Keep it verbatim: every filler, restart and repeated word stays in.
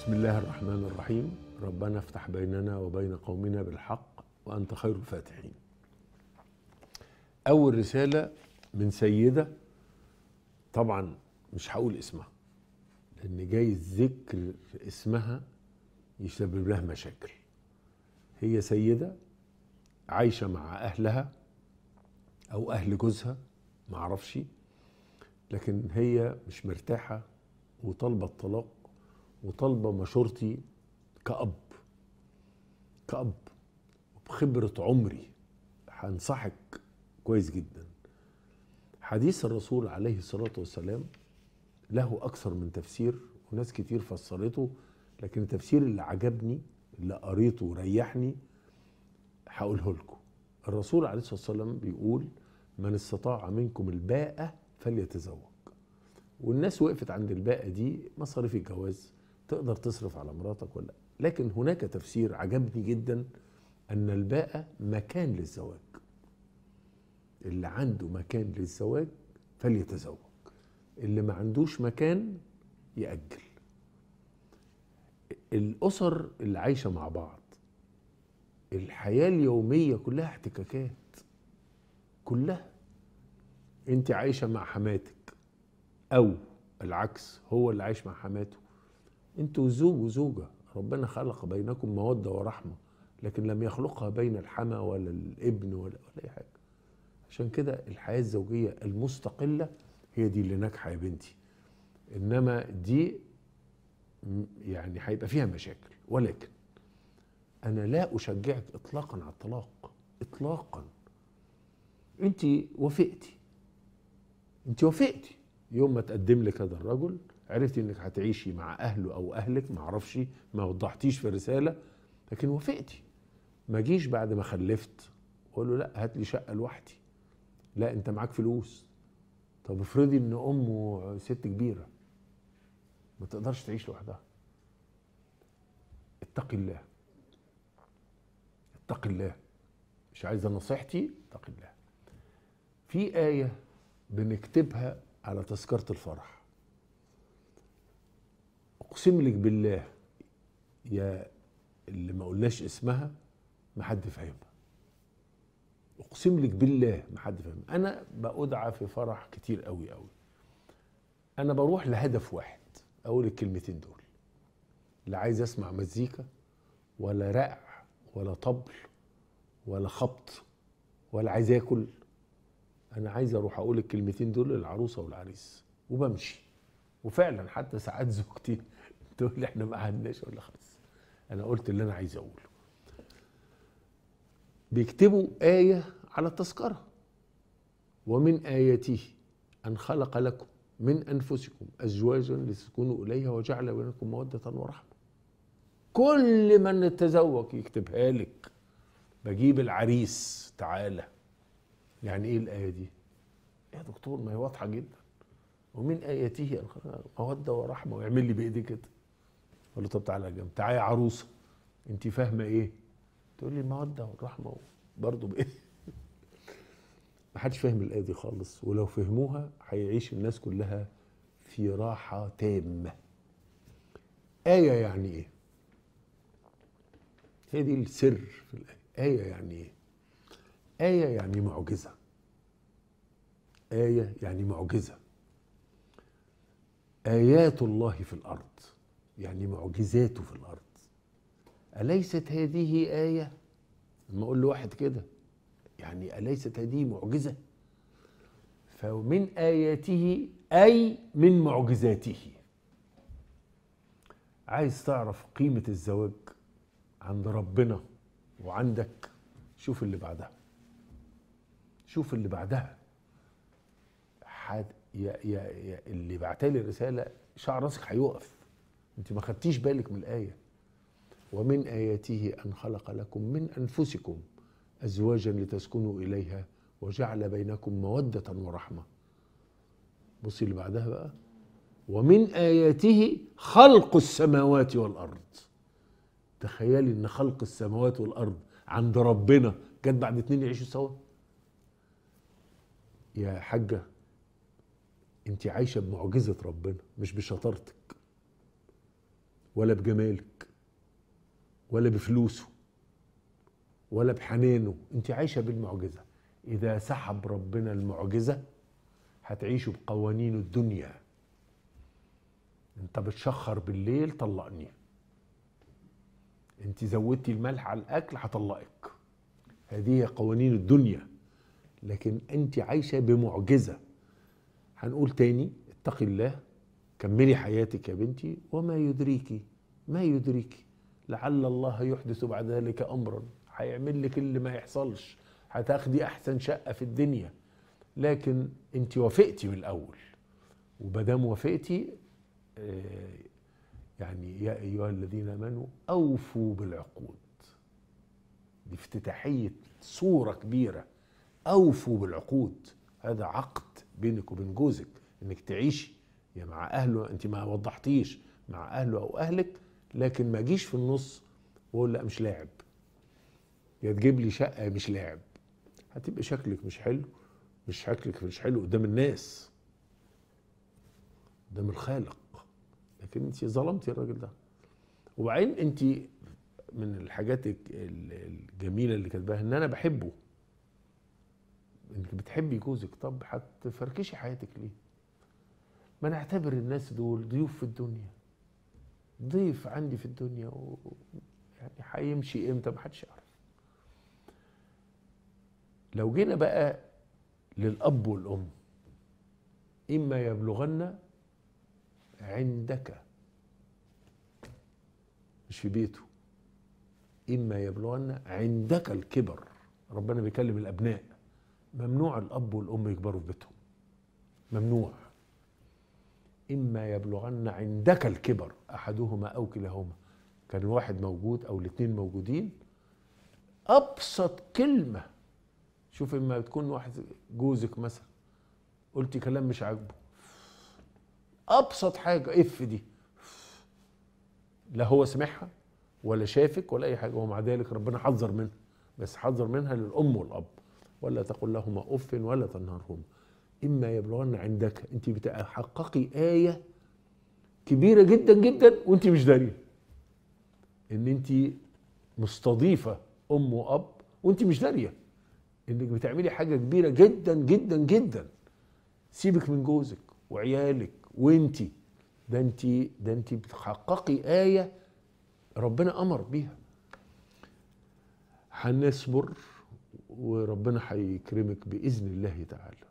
بسم الله الرحمن الرحيم. ربنا افتح بيننا وبين قومنا بالحق وأنت خير الفاتحين. أول رسالة من سيدة، طبعا مش هقول اسمها لأن جايز ذكر اسمها يسبب لها مشاكل. هي سيدة عايشة مع أهلها أو أهل جوزها، معرفش، لكن هي مش مرتاحة وطالبة الطلاق وطالبة مشورتي كأب كأب وبخبرة عمري. هنصحك كويس جدا. حديث الرسول عليه الصلاة والسلام له أكثر من تفسير وناس كتير فسرته، لكن التفسير اللي عجبني اللي قريته وريحني هقوله لكم. الرسول عليه الصلاة والسلام بيقول من استطاع منكم الباءة فليتزوج. والناس وقفت عند الباقة دي، مصاريف الجواز تقدر تصرف على مراتك ولا، لكن هناك تفسير عجبني جدا أن الباقة مكان للزواج، اللي عنده مكان للزواج فليتزوج، اللي ما عندوش مكان يأجل. الأسر اللي عايشة مع بعض الحياة اليومية كلها احتكاكات، كلها انت عايشة مع حماتك أو العكس، هو اللي عايش مع حماته، انتوا زوج وزوجة. ربنا خلق بينكم مودة ورحمة، لكن لم يخلقها بين الحما ولا الابن ولا, ولا أي حاجة. عشان كده الحياة الزوجية المستقلة هي دي اللي ناجحة يا بنتي، إنما دي يعني هيبقى فيها مشاكل. ولكن أنا لا أشجعك إطلاقا على الطلاق إطلاقا. أنت وافقتي أنت وافقتي يوم ما تقدم لك هذا الرجل، عرفتي انك هتعيشي مع اهله او اهلك، معرفش، ما وضحتيش في الرساله، لكن وافقتي. ما جيش بعد ما خلفت واقول له لا هات لي شقه لوحدي، لا انت معاك فلوس. طب افرضي ان امه ست كبيره ما تقدرش تعيش لوحدها. اتقي الله اتقي الله. مش عايزه نصيحتي، اتقي الله. في ايه بنكتبها على تذكرة الفرح، أقسم لك بالله يا اللي ما قلناش اسمها ما حد فاهمها، أقسم لك بالله ما حد فاهمها. أنا بأدعى في فرح كتير قوي قوي، أنا بروح لهدف واحد، أقول الكلمتين دول، لا عايز أسمع مزيكا ولا رقع ولا طبل ولا خبط ولا عايز آكل، أنا عايز أروح أقول الكلمتين دول للعروسة والعريس وبمشي. وفعلا حتى ساعات زوجتي تقول لي إحنا ما قعدناش، ولا خلاص أنا قلت اللي أنا عايز أقوله. بيكتبوا آية على التذكرة، ومن آياته أن خلق لكم من أنفسكم أزواجا لتسكنوا إليها وجعل بينكم مودة ورحمة. كل من التزوج يكتبها لك. بجيب العريس تعالى، يعني ايه الايه دي؟ يا دكتور ما هي واضحه جدا، ومن اياته مودة ورحمه، ويعمل لي بايدي كده. اقول له طب تعالى يا جنب، تعالى يا عروسه انت فاهمه ايه؟ تقول لي الموده والرحمه برضه بايدي. ما حدش فاهم الايه دي خالص، ولو فهموها هيعيش الناس كلها في راحه تامه. ايه يعني ايه؟ هي دي السر في الايه. ايه يعني ايه؟ آية يعني معجزة. آية يعني معجزة. آيات الله في الأرض يعني معجزاته في الأرض. أليست هذه آية؟ لما أقول لواحد كده يعني أليست هذه معجزة؟ فمن آياته أي من معجزاته. عايز تعرف قيمة الزواج عند ربنا وعندك؟ شوف اللي بعدها. شوف اللي بعدها. حد يا يا يا اللي بعتلي رساله شعر راسك هيقف. انت ما خدتيش بالك من الايه. ومن اياته ان خلق لكم من انفسكم ازواجا لتسكنوا اليها وجعل بينكم موده ورحمه. بصي اللي بعدها بقى. ومن اياته خلق السماوات والارض. تخيلي ان خلق السماوات والارض عند ربنا جت بعد اتنين يعيشوا سوا. يا حاجة انت عايشة بمعجزة ربنا مش بشطارتك. ولا بجمالك ولا بفلوسه ولا بحنانه، انت عايشة بالمعجزة. إذا سحب ربنا المعجزة هتعيشوا بقوانين الدنيا. انت بتشخر بالليل طلقني، انت زودتي الملح على الأكل هطلقك، هذه قوانين الدنيا. لكن انت عايشة بمعجزة. هنقول تاني اتقي الله، كملي حياتك يا بنتي، وما يدريكي ما يدريكي لعل الله يحدث بعد ذلك أمرا. هيعمل لك اللي ما يحصلش، هتاخدي أحسن شقة في الدنيا، لكن انت وافقتي من الأول، وبدام وافقتي يعني يا أيها الذين آمنوا أوفوا بالعقود. دي افتتاحية صورة كبيرة، أوفوا بالعقود. هذا عقد بينك وبين جوزك انك تعيشي يعني مع أهله، انت ما وضحتيش مع أهله أو أهلك، لكن ما جيش في النص واقول لا مش لاعب، يا تجيب لي شقة مش لاعب. هتبقى شكلك مش حلو، مش شكلك مش حلو قدام الناس قدام الخالق، لكن انت ظلمتي الراجل ده. وبعدين انت من الحاجات الجميلة اللي كاتباها ان انا بحبه، انك بتحبي جوزك، طب هتفركشي حياتك ليه؟ ما نعتبر الناس دول ضيوف في الدنيا، ضيف عندي في الدنيا، و يعني هيمشي امتى محدش يعرف. لو جينا بقى للأب والأم، إما يبلغن عندك، مش في بيته، إما يبلغن عندك الكبر. ربنا بيكلم الأبناء، ممنوع الأب والأم يكبروا في بيتهم، ممنوع. إما يبلغن عندك الكبر أحدهما أو كلاهما. كان الواحد موجود أو الاتنين موجودين، أبسط كلمة، شوف اما بتكون واحد جوزك مثلا قلتي كلام مش عاجبه، ابسط حاجه اف دي، لا هو سمعها ولا شافك ولا اي حاجه، ومع ذلك ربنا حذر منها، بس حذر منها للام والاب. ولا تقل لهما اف ولا تنهرهما. اما يبلغن عندك، انت بتحققي ايه كبيره جدا جدا وانت مش داريه، ان انت مستضيفه ام واب وانت مش داريه انك بتعملي حاجه كبيره جدا جدا جدا. سيبك من جوزك وعيالك وانتي، ده انتي ده انتي بتحققي ايه ربنا امر بيها. هنصبر وربنا هيكرمك باذن الله تعالى.